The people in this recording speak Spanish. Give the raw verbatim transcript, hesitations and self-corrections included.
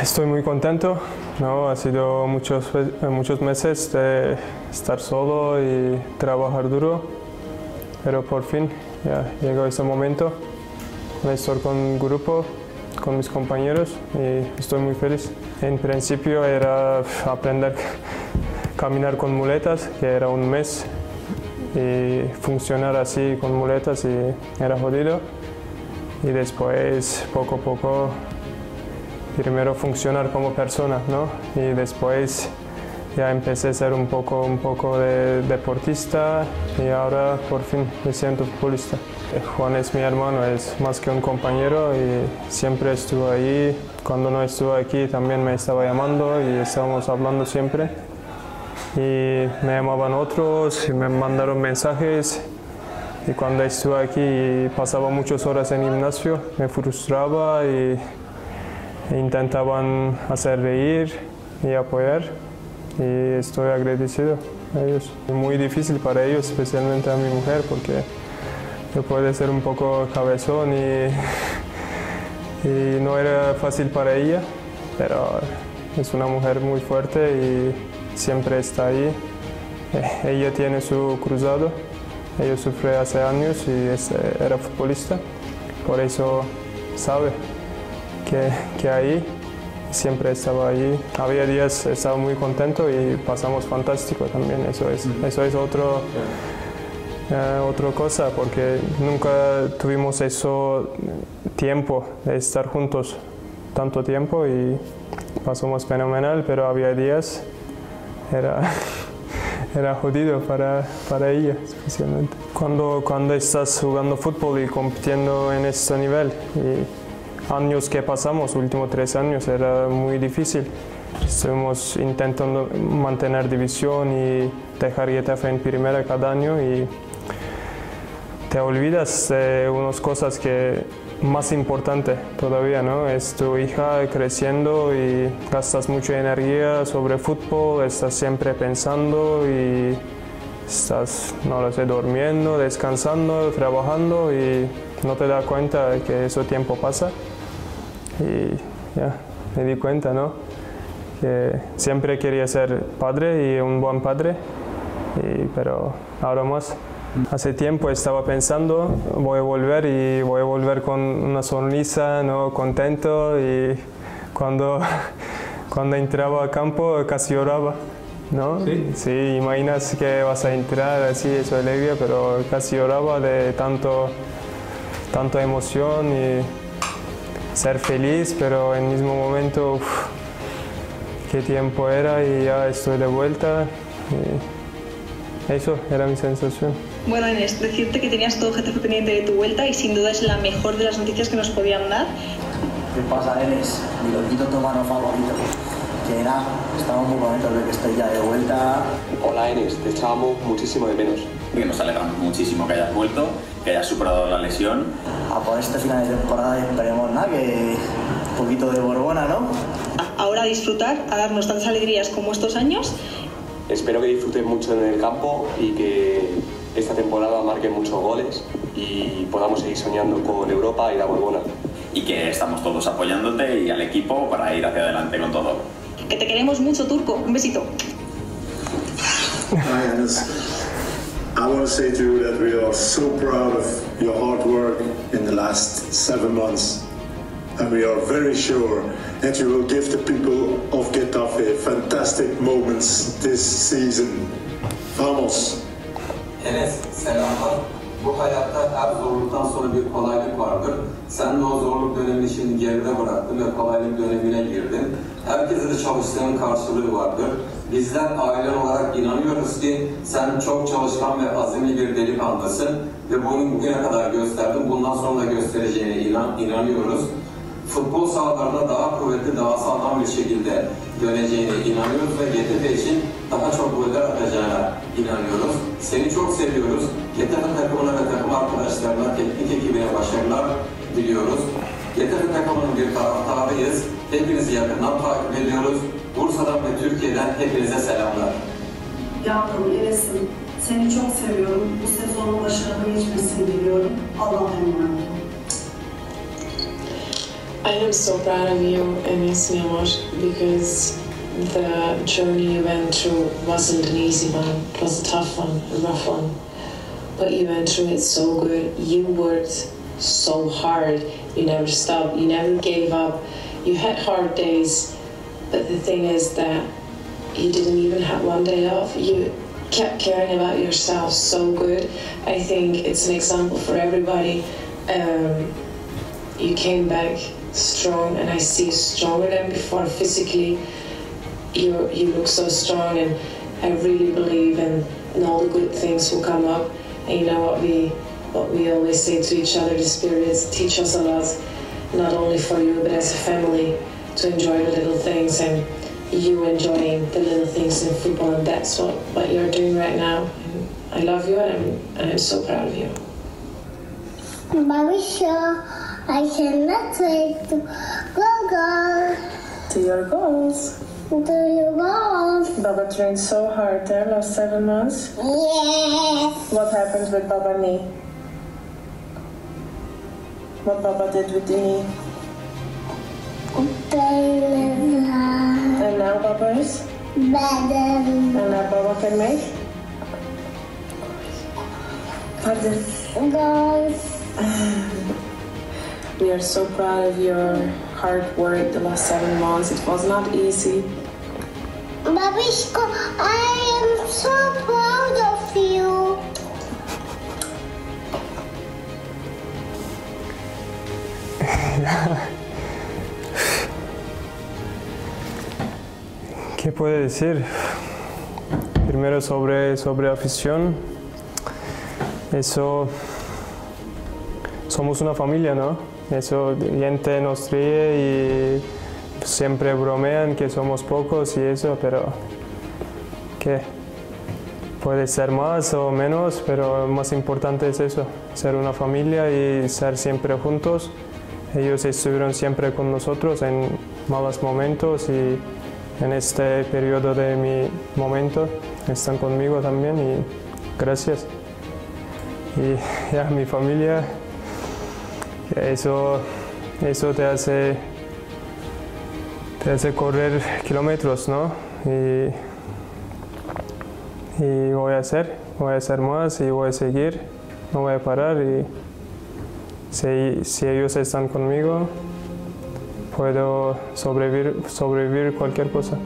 Estoy muy contento, ¿no? Ha sido muchos, muchos meses de estar solo y trabajar duro, pero por fin ya llegó ese momento. Estoy con un grupo, con mis compañeros y estoy muy feliz. En principio era aprender a caminar con muletas, que era un mes, y funcionar así con muletas y era jodido. Y después, poco a poco, primero funcionar como persona, ¿no? Y después ya empecé a ser un poco, un poco de deportista y ahora por fin me siento futbolista. Juan es mi hermano, es más que un compañero y siempre estuvo ahí. Cuando no estuvo aquí también me estaba llamando y estábamos hablando siempre. Y me llamaban otros y me mandaron mensajes. Y cuando estuve aquí pasaba muchas horas en gimnasio, me frustraba y intentaban hacer reír y apoyar, y estoy agradecido a ellos. Es muy difícil para ellos, especialmente a mi mujer, porque yo puedo ser un poco cabezón y, y no era fácil para ella, pero es una mujer muy fuerte y siempre está ahí. Ella tiene su cruzado, ella sufre hace años y era futbolista, por eso sabe Que, que ahí siempre estaba allí. Había días estaba muy contento y pasamos fantástico también. Eso es, uh-huh. eso es otro, uh, otra cosa, porque nunca tuvimos eso tiempo de estar juntos tanto tiempo y pasamos fenomenal, pero había días era, era jodido para, para ella especialmente. Cuando, cuando estás jugando fútbol y compitiendo en este nivel, y años que pasamos, últimos tres años, era muy difícil. Estuvimos intentando mantener división y dejar Getafe en primera cada año y te olvidas de unas cosas que más importante todavía, ¿no? Es tu hija creciendo y gastas mucha energía sobre fútbol, estás siempre pensando y estás, no lo sé, durmiendo, descansando, trabajando y no te das cuenta de que ese tiempo pasa. Y ya, me di cuenta, ¿no? Que siempre quería ser padre y un buen padre, y, pero ahora más. Hace tiempo estaba pensando, voy a volver y voy a volver con una sonrisa, ¿no? Contento, y cuando, cuando entraba a campo casi lloraba, ¿no? ¿Sí? Sí, imaginas que vas a entrar así, eso es alegría, pero casi lloraba de tanto, tanta emoción y ser feliz, pero en el mismo momento, uf, qué tiempo era y ya estoy de vuelta. Y eso era mi sensación. Bueno, Enes, decirte que tenías todo Getafe pendiente de tu vuelta y sin duda es la mejor de las noticias que nos podían dar. ¿Qué pasa, Enes? Mi loquito tomano favorito. Que nada, estamos muy contentos de que estoy ya de vuelta. Hola, Enes, te echábamos muchísimo de menos. Que nos alegramos muchísimo que hayas vuelto, que hayas superado la lesión. A por este final de temporada esperemos nada, que un poquito de Borbona, ¿no? Ahora a disfrutar, a darnos tantas alegrías como estos años. Espero que disfrutes mucho en el campo y que esta temporada marque muchos goles y podamos seguir soñando con Europa y la Borbona. Y que estamos todos apoyándote y al equipo para ir hacia adelante con todo. Que te queremos mucho, Turco. Un besito. I want to say to you that we are so proud of your hard work in the last seven months. And we are very sure that you will give the people of Getafe fantastic moments this season. Vamos! Enes, selamlar. Bu hayatta her zorluktan sonra bir kolaylık vardır. Sen de o zorluk dönemini şimdi geride bıraktın ve kolaylık dönemine girdin. Herkesin de çalıştığının karşılığı vardır. Bizler ailen olarak inanıyoruz ki sen çok çalışkan ve azimli bir delikanlısın ve bunu bugüne kadar gösterdin. Bundan sonra da göstereceğine inan, inanıyoruz. Futbol sahalarına daha kuvvetli, daha sağlam bir şekilde döneceğine inanıyoruz ve G T P için daha çok goller atacağına inanıyoruz. Seni çok seviyoruz. Getafe takımına ve takım arkadaşlarına, teknik ekibine başarılar diliyoruz. Getafe takımının bir taraftarıyız. Hepinizi yakından takip ediyoruz. Bursa'dan ve Türkiye'den hepinize selamlar. Yavrum Enes'im, seni çok seviyorum. Bu sezonun başarılı geçmesini diliyorum. Allah'a emanet. I am so proud of you, Enes, mi amor, because the journey you went through wasn't an easy one. It was a tough one, a rough one. But you went through it so good. You worked so hard. You never stopped. You never gave up. You had hard days. But the thing is that you didn't even have one day off. You kept caring about yourself so good. I think it's an example for everybody. Um, you came back strong, and I see stronger than before physically. You, you look so strong, and I really believe in, in all the good things will come up. And you know what we, what we always say to each other, the spirits teach us a lot, not only for you, but as a family, to enjoy the little things, and you enjoying the little things in football, and that's what, what you're doing right now. And I love you, and I'm, and I'm so proud of you. Very sure I cannot wait to go, go. To your goals. Do you want? Baba trained so hard there last seven months. Yes. What happened with Baba's knee? What Baba did with the knee? And now Baba is better. And now Baba can make. Pardon. Goals. We are so proud of your hard work the last seven months. It was not easy. Babishko, I am so proud of you. ¿Qué puedo decir? Primero sobre, sobre afición. Eso, somos una familia, ¿no? Eso, gente nos ríe y siempre bromean que somos pocos y eso, pero ¿qué? Puede ser más o menos, pero lo más importante es eso, ser una familia y estar siempre juntos. Ellos estuvieron siempre con nosotros en malos momentos y en este periodo de mi momento están conmigo también y gracias. Y ya, mi familia. Eso, eso te hace, te hace correr kilómetros, ¿no? Y, y voy a hacer, voy a hacer más y voy a seguir, no voy a parar. Y si, si ellos están conmigo, puedo sobrevivir, sobrevivir cualquier cosa.